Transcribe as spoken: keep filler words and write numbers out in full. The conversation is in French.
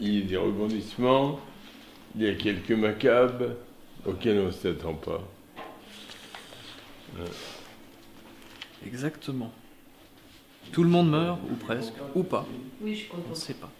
il y a des rebondissements, il y a quelques macabres auxquels on ne s'attend pas. Ouais. Exactement. Tout le monde meurt, ou presque, ou pas. Oui, je comprends. On ne sait pas.